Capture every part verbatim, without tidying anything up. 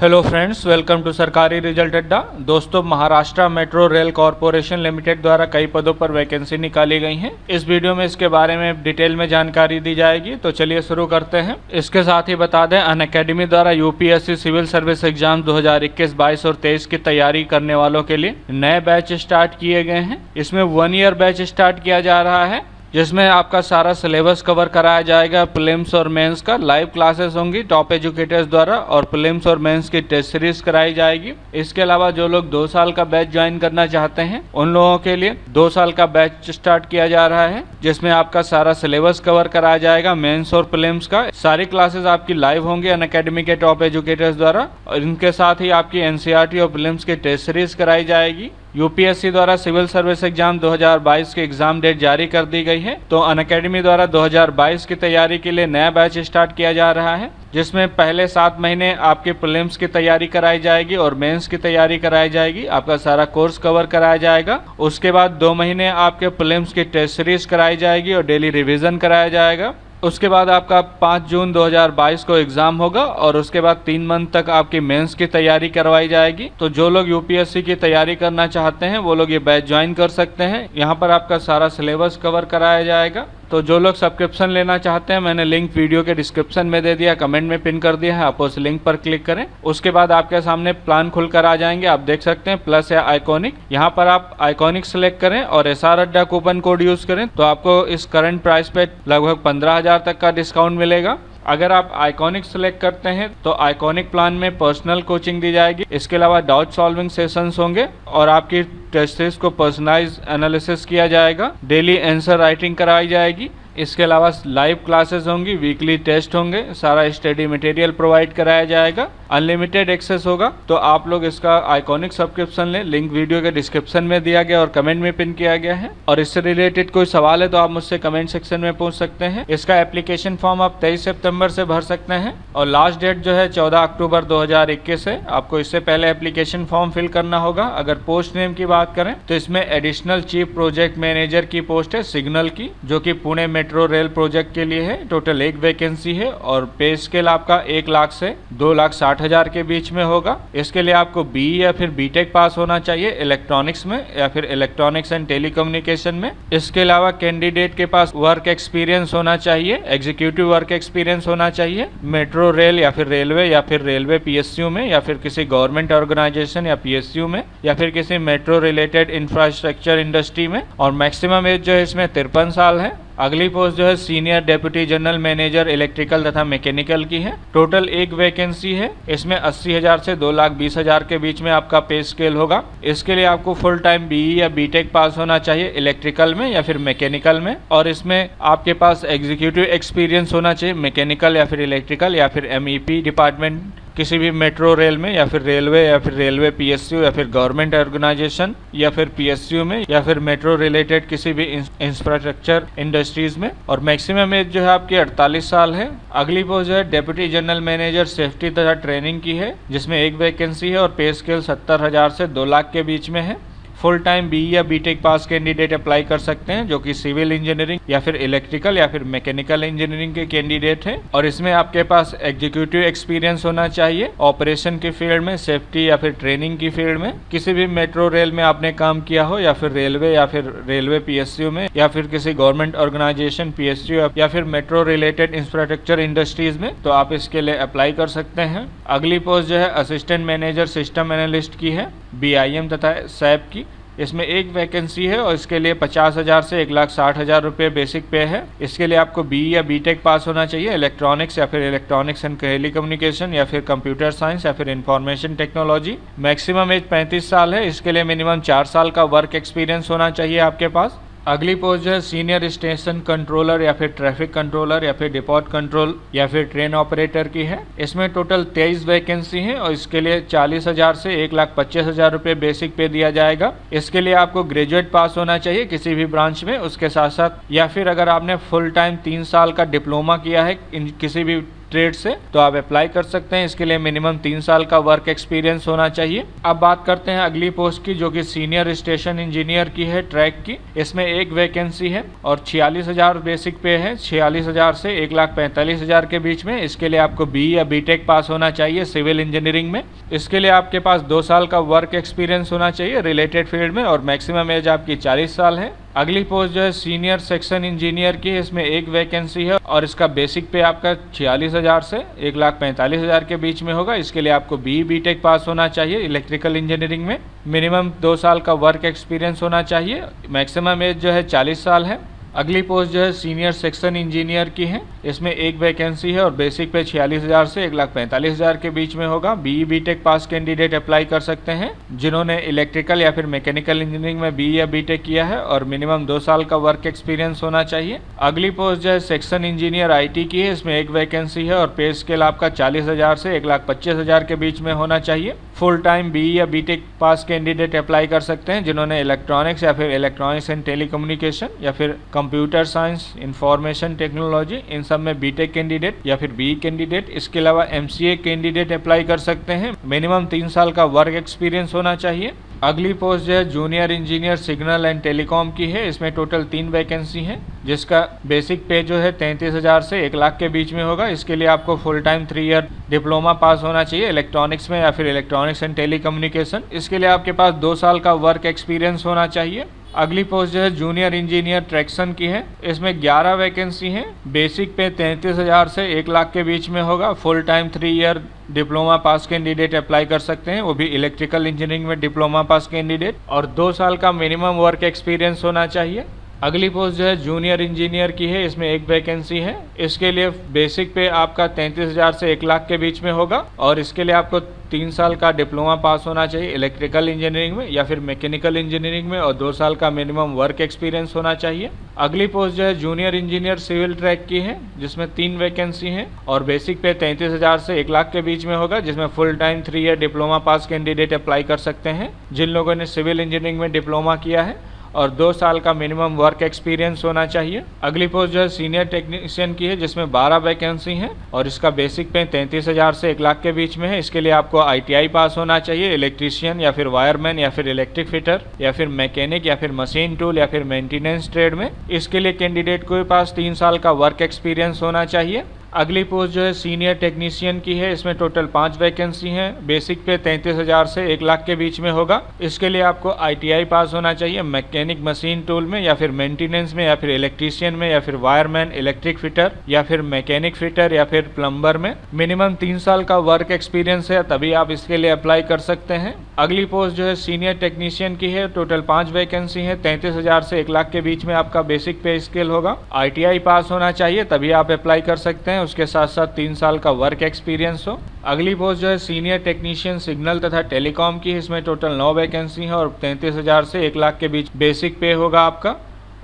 Hello friends, welcome to सरकारी result अड्डा। दोस्तों, Maharashtra metro rail corporation limited द्वारा कई पदों पर वैकेंसी निकाली गई हैं। इस वीडियो में इसके बारे में डिटेल में जानकारी दी जाएगी, तो चलिए शुरू करते हैं। इसके साथ ही बता दें, अनअकैडमी द्वारा यूपीएससी सिविल सर्विस एग्जाम दो हज़ार इक्कीस, बाईस और तेईस की तैयारी करने वालों के लिए नए बैच स्टार्ट किए गए हैं। इसमें वन ईयर बैच स्टार्ट किया जा रहा है, जिसमें आपका सारा सिलेबस कवर कराया जाएगा। प्रीलिम्स और मेंस का लाइव क्लासेस होंगी टॉप एजुकेटर्स द्वारा, और प्रीलिम्स और मेंस की टेस्ट सीरीज कराई जाएगी। इसके अलावा जो लोग दो साल का बैच ज्वाइन करना चाहते हैं, उन लोगों के लिए दो साल का बैच स्टार्ट किया जा रहा है, जिसमें आपका सारा सिलेबस कवर कराया जाएगा मेंस और प्रीलिम्स का। सारी क्लासेस आपकी लाइव होंगी अनअकैडमी के टॉप एजुकेटर्स द्वारा, और इनके साथ ही आपकी एनसीईआरटी और प्रीलिम्स की टेस्ट सीरीज कराई जाएगी। यूपीएससी द्वारा सिविल सर्विस एग्जाम दो हज़ार बाईस की एग्जाम डेट जारी कर दी गई है, तो अनअकैडमी द्वारा दो हज़ार बाईस की तैयारी के लिए नया बैच स्टार्ट किया जा रहा है, जिसमें पहले सात महीने आपके प्रीलिम्स की तैयारी कराई जाएगी और मेंस की तैयारी कराई जाएगी। आपका सारा कोर्स कवर कराया जाएगा। उसके बाद दो महीने आपके प्रीलिम्स की टेस्ट सीरीज कराई जाएगी और डेली रिविजन कराया जाएगा। उसके बाद आपका पाँच जून दो हज़ार बाईस को एग्ज़ाम होगा, और उसके बाद तीन मंथ तक आपकी मेंस की तैयारी करवाई जाएगी। तो जो लोग यूपीएससी की तैयारी करना चाहते हैं, वो लोग ये बैच ज्वाइन कर सकते हैं। यहाँ पर आपका सारा सिलेबस कवर कराया जाएगा। तो जो लोग सब्सक्रिप्शन लेना चाहते हैं, मैंने लिंक वीडियो के डिस्क्रिप्शन में दे दिया, कमेंट में पिन कर दिया है, आप उस लिंक पर क्लिक करें। उसके बाद आपके सामने प्लान खुलकर आ जाएंगे, आप देख सकते हैं प्लस या आइकॉनिक। यहाँ पर आप आइकॉनिक सेलेक्ट करें और एसआरअड्डा कूपन कोड यूज करें, तो आपको इस करंट प्राइस पे लगभग पंद्रह हज़ार तक का डिस्काउंट मिलेगा। अगर आप आइकॉनिक सेलेक्ट करते हैं, तो आइकॉनिक प्लान में पर्सनल कोचिंग दी जाएगी। इसके अलावा डाउट सॉल्विंग सेशंस होंगे और आपकी टेस्ट सीरीज को पर्सनलाइज एनालिसिस किया जाएगा। डेली आंसर राइटिंग कराई जाएगी। इसके अलावा लाइव क्लासेस होंगी, वीकली टेस्ट होंगे, सारा स्टडी मटेरियल प्रोवाइड कराया जाएगा, अनलिमिटेड एक्सेस होगा। तो आप लोग इसका आइकॉनिक सब्सक्रिप्शन लें, लिंक वीडियो के डिस्क्रिप्शन में दिया गया और कमेंट में पिन किया गया है। और इससे रिलेटेड कोई सवाल है तो आप मुझसे कमेंट सेक्शन में पूछ सकते हैं। इसका एप्लीकेशन फॉर्म आप तेईस सितम्बर से भर सकते हैं, और लास्ट डेट जो है चौदह अक्टूबर दो हजार इक्कीस है। आपको इससे पहले एप्लीकेशन फॉर्म फिल करना होगा। अगर पोस्ट नेम की बात करें, तो इसमें एडिशनल चीफ प्रोजेक्ट मैनेजर की पोस्ट है सिग्नल की, जो की पुणे मेट्रो रेल प्रोजेक्ट के लिए है। टोटल एक वैकेंसी है, और पे स्केल आपका एक लाख से दो लाख साठ हजार के बीच में होगा। इसके लिए आपको बी या फिर बीटेक पास होना चाहिए इलेक्ट्रॉनिक्स में, या फिर इलेक्ट्रॉनिक्स एंड टेलीकम्युनिकेशन में। इसके अलावा कैंडिडेट के पास वर्क एक्सपीरियंस होना चाहिए, एग्जीक्यूटिव वर्क एक्सपीरियंस होना चाहिए मेट्रो रेल या फिर रेलवे या फिर रेलवे पीएसयू में, या फिर किसी गवर्नमेंट ऑर्गेनाइजेशन या पीएसयू में, या फिर किसी मेट्रो रिलेटेड इंफ्रास्ट्रक्चर इंडस्ट्री में। और मैक्सिमम एज जो है इसमें तिरपन साल है। अगली पोस्ट जो है senior deputy general manager electrical तथा मैकेनिकल की है। टोटल एक वैकेंसी है, इसमें अस्सी हजार से दो लाख बीस हजार के बीच में आपका पे स्केल होगा। इसके लिए आपको फुल टाइम बीई या बीटेक पास होना चाहिए इलेक्ट्रिकल में या फिर मैकेनिकल में, और इसमें आपके पास एग्जीक्यूटिव एक्सपीरियंस होना चाहिए मैकेनिकल या फिर इलेक्ट्रिकल या फिर एमईपी डिपार्टमेंट किसी भी मेट्रो रेल में, या फिर रेलवे या फिर रेलवे पीएसयू या फिर गवर्नमेंट ऑर्गेनाइजेशन या फिर पीएसयू में, या फिर मेट्रो रिलेटेड किसी भी इंफ्रास्ट्रक्चर इंडस्ट्रीज में। और मैक्सिमम एज जो है आपकी अड़तालीस साल है। अगली पोस्ट है डेप्यूटी जनरल मैनेजर सेफ्टी तथा ट्रेनिंग की है, जिसमें एक वैकेंसी है और पे स्केल सत्तर हजार से दो लाख के बीच में है। फुल टाइम बी या बीटेक पास कैंडिडेट अप्लाई कर सकते हैं, जो कि सिविल इंजीनियरिंग या फिर इलेक्ट्रिकल या फिर मैकेनिकल इंजीनियरिंग के कैंडिडेट हैं, और इसमें आपके पास एग्जीक्यूटिव एक्सपीरियंस होना चाहिए ऑपरेशन की फील्ड में, सेफ्टी या फिर ट्रेनिंग की फील्ड में। किसी भी मेट्रो रेल में आपने काम किया हो, या फिर रेलवे या फिर रेलवे पीएसयू में, या फिर किसी गवर्नमेंट ऑर्गेनाइजेशन पीएसयू या फिर मेट्रो रिलेटेड इंफ्रास्ट्रक्चर इंडस्ट्रीज में, तो आप इसके लिए अप्लाई कर सकते हैं। अगली पोस्ट जो है असिस्टेंट मैनेजर सिस्टम एनालिस्ट की है, बीआईएम तथा सैप की। इसमें एक वैकेंसी है, और इसके लिए पचास हज़ार से एक लाख साठ हज़ार रुपये बेसिक पे है। इसके लिए आपको बी या बीटेक पास होना चाहिए इलेक्ट्रॉनिक्स या फिर इलेक्ट्रॉनिक्स एंड टेलीकम्युनिकेशन या फिर कंप्यूटर साइंस या फिर इंफॉर्मेशन टेक्नोलॉजी। मैक्सिमम एज पैंतीस साल है। इसके लिए मिनिमम चार साल का वर्क एक्सपीरियंस होना चाहिए आपके पास। अगली पोस्ट जो है सीनियर स्टेशन कंट्रोलर या फिर ट्रैफिक कंट्रोलर या फिर डिपोट कंट्रोल या फिर ट्रेन ऑपरेटर की है। इसमें टोटल तेईस वैकेंसी है, और इसके लिए चालीस हजार से एक लाख पच्चीस हजार रुपये बेसिक पे दिया जाएगा। इसके लिए आपको ग्रेजुएट पास होना चाहिए किसी भी ब्रांच में, उसके साथ साथ या फिर अगर आपने फुल टाइम तीन साल का डिप्लोमा किया है किसी भी ट्रेड से, तो आप अप्लाई कर सकते हैं। इसके लिए मिनिमम तीन साल का वर्क एक्सपीरियंस होना चाहिए। अब बात करते हैं अगली पोस्ट की, जो कि सीनियर स्टेशन इंजीनियर की है ट्रैक की। इसमें एक वैकेंसी है और छियालीस हजार बेसिक पे है, छियालीस हजार से एक लाख पैंतालीस हजार के बीच में। इसके लिए आपको बी या बीटेक पास होना चाहिए सिविल इंजीनियरिंग में। इसके लिए आपके पास दो साल का वर्क एक्सपीरियंस होना चाहिए रिलेटेड फील्ड में, और मैक्सिमम एज आपकी चालीस साल है। अगली पोस्ट जो है सीनियर सेक्शन इंजीनियर की है, इसमें एक वैकेंसी है और इसका बेसिक पे आपका छियालीस हजार से एक लाख पैंतालीस हजार के बीच में होगा। इसके लिए आपको बी बीटेक पास होना चाहिए इलेक्ट्रिकल इंजीनियरिंग में, मिनिमम दो साल का वर्क एक्सपीरियंस होना चाहिए, मैक्सिमम एज जो है चालीस साल है। अगली पोस्ट जो है सीनियर सेक्शन इंजीनियर की है, इसमें एक वैकेंसी है और बेसिक पे छियालीस हजार से एक लाख पैंतालीस हजार के बीच में होगा। BE BTech pass candidate apply कर सकते हैं जिन्होंने इलेक्ट्रिकल या फिर मैकेनिकल इंजीनियरिंग में बीई या बीटेक किया है, और मिनिमम दो साल का वर्क एक्सपीरियंस होना चाहिए। अगली पोस्ट जो है सेक्शन इंजीनियर आई टी की है, इसमें एक वैकेंसी है और पे स्केल आपका चालीस हजार से एक लाख पच्चीस हजार के बीच में होना चाहिए। फुल टाइम बीई या बीटेक पास कैंडिडेट अप्लाई कर सकते हैं जिन्होंने इलेक्ट्रॉनिक्स या फिर इलेक्ट्रॉनिक्स एंड टेलीकम्युनिकेशन या फिर कंप्यूटर साइंस, इंफॉर्मेशन टेक्नोलॉजी, इन सब में बीटेक कैंडिडेट या फिर बी कैंडिडेट, इसके अलावा एमसीए कैंडिडेट अप्लाई कर सकते हैं। मिनिमम तीन साल का वर्क एक्सपीरियंस होना चाहिए। अगली पोस्ट जो है junior engineer signal and telecom की है, इसमें टोटल तीन वैकेंसी हैं, जिसका बेसिक पे जो है तैंतीस हजार से एक लाख के बीच में होगा। इसके लिए आपको full time three year diploma pass होना चाहिए इलेक्ट्रॉनिक्स में या फिर इलेक्ट्रॉनिक्स एंड टेलीकम्युनिकेशन। इसके लिए आपके पास दो साल का वर्क एक्सपीरियंस होना चाहिए। अगली पोस्ट जो है जूनियर इंजीनियर ट्रैक्शन की है, इसमें ग्यारह वैकेंसी हैं, बेसिक पे तैंतीस हजार से एक लाख के बीच में होगा। Full time three year diploma pass candidate apply कर सकते हैं, वो भी इलेक्ट्रिकल इंजीनियरिंग में डिप्लोमा पास कैंडिडेट, और दो साल का मिनिमम वर्क एक्सपीरियंस होना चाहिए। अगली पोस्ट जो है जूनियर इंजीनियर की है, इसमें एक वैकेंसी है, इसके लिए बेसिक पे आपका तैंतीस हजार से एक लाख के बीच में होगा, और इसके लिए आपको तीन साल का डिप्लोमा पास होना चाहिए इलेक्ट्रिकल इंजीनियरिंग में या फिर मैकेनिकल इंजीनियरिंग में, और दो साल का मिनिमम वर्क एक्सपीरियंस होना चाहिए। अगली पोस्ट जो है जूनियर इंजीनियर सिविल ट्रैक की है, जिसमें तीन वैकेंसी हैं और बेसिक पे तैंतीस हजार से एक लाख के बीच में होगा, जिसमें full time three year diploma pass candidate apply कर सकते हैं जिन लोगों ने सिविल इंजीनियरिंग में डिप्लोमा किया है, और दो साल का मिनिमम वर्क एक्सपीरियंस होना चाहिए। अगली पोस्ट जो है सीनियर टेक्नीशियन की है, जिसमें बारह वैकेंसी हैं और इसका बेसिक पे तैंतीस हजार से एक लाख के बीच में है। इसके लिए आपको आईटीआई पास होना चाहिए इलेक्ट्रीशियन या फिर वायरमैन या फिर इलेक्ट्रिक फिटर या फिर मैकेनिक या फिर मशीन टूल या फिर मेंटेनेंस ट्रेड में। इसके लिए कैंडिडेट के पास तीन साल का वर्क एक्सपीरियंस होना चाहिए। अगली पोस्ट जो है सीनियर टेक्नीशियन की है, इसमें टोटल पाँच वैकेंसी हैं, बेसिक पे तैंतीस हजार से एक लाख के बीच में होगा। इसके लिए आपको आईटीआई पास होना चाहिए मैकेनिक, मशीन टूल में या फिर मेंटेनेंस में या फिर इलेक्ट्रीशियन में या फिर वायरमैन, इलेक्ट्रिक फिटर या फिर मैकेनिक फिटर या फिर प्लम्बर में। मिनिमम तीन साल का वर्क एक्सपीरियंस है, तभी आप इसके लिए अप्लाई कर सकते हैं। अगली पोस्ट जो है सीनियर टेक्नीशियन की है, टोटल पाँच वैकेंसी है, तैंतीस हजार से एक लाख के बीच में आपका बेसिक पे स्केल होगा। आईटीआई पास होना चाहिए तभी आप अप्लाई कर सकते हैं, उसके साथ साथ तीन साल का वर्क एक्सपीरियंस हो। अगली पोस्ट जो है सीनियर टेक्नीशियन सिग्नल तथा टेलीकॉम की है, इसमें टोटल नौ वैकेंसी है और तैंतीस हजार से एक लाख के बीच बेसिक पे होगा आपका।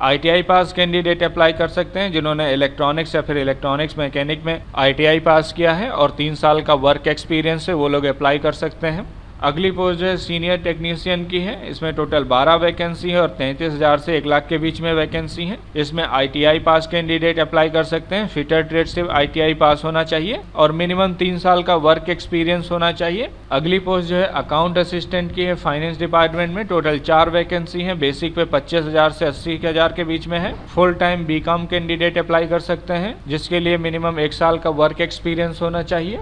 आईटीआई पास कैंडिडेट अप्लाई कर सकते हैं जिन्होंने इलेक्ट्रॉनिक्स या फिर इलेक्ट्रॉनिक्स मैकेनिक में आईटीआई पास किया है और तीन साल का वर्क एक्सपीरियंस है, वो लोग अप्लाई कर सकते हैं। अगली पोस्ट जो है सीनियर टेक्नीशियन की है, इसमें टोटल बारह वैकेंसी है और तैंतीस हजार से एक लाख के बीच में वैकेंसी है। इसमें आईटीआई पास कैंडिडेट अप्लाई कर सकते हैं, फिटर ट्रेड से आईटीआई पास होना चाहिए और मिनिमम तीन साल का वर्क एक्सपीरियंस होना चाहिए। अगली पोस्ट जो है अकाउंट असिस्टेंट की है फाइनेंस डिपार्टमेंट में, टोटल चार वैकेंसी है, बेसिक पे पच्चीस हजार से अस्सी हजार के बीच में है। Full time BCom candidate apply कर सकते हैं, जिसके लिए मिनिमम एक साल का वर्क एक्सपीरियंस होना चाहिए।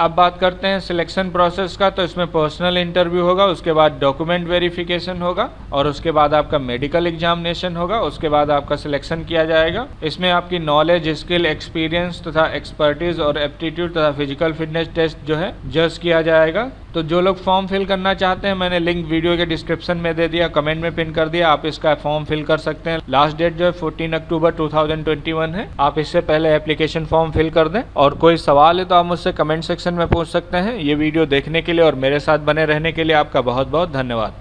अब बात करते हैं सिलेक्शन प्रोसेस का, तो इसमें पर्सनल इंटरव्यू होगा, उसके बाद डॉक्यूमेंट वेरिफिकेशन होगा और उसके बाद आपका मेडिकल एग्जामिनेशन होगा, उसके बाद आपका सिलेक्शन किया जाएगा। इसमें आपकी नॉलेज, स्किल, एक्सपीरियंस तथा एक्सपर्टीज और एप्टीट्यूड तथा फिजिकल फिटनेस टेस्ट जो है जज किया जाएगा। तो जो लोग फॉर्म फिल करना चाहते हैं, मैंने लिंक वीडियो के डिस्क्रिप्शन में दे दिया, कमेंट में पिन कर दिया, आप इसका फॉर्म फिल कर सकते हैं। लास्ट डेट जो है चौदह अक्टूबर दो हज़ार इक्कीस है, आप इससे पहले एप्लीकेशन फॉर्म फिल कर दें। और कोई सवाल है तो आप मुझसे कमेंट सेक्शन में पूछ सकते हैं। ये वीडियो देखने के लिए और मेरे साथ बने रहने के लिए आपका बहुत बहुत धन्यवाद।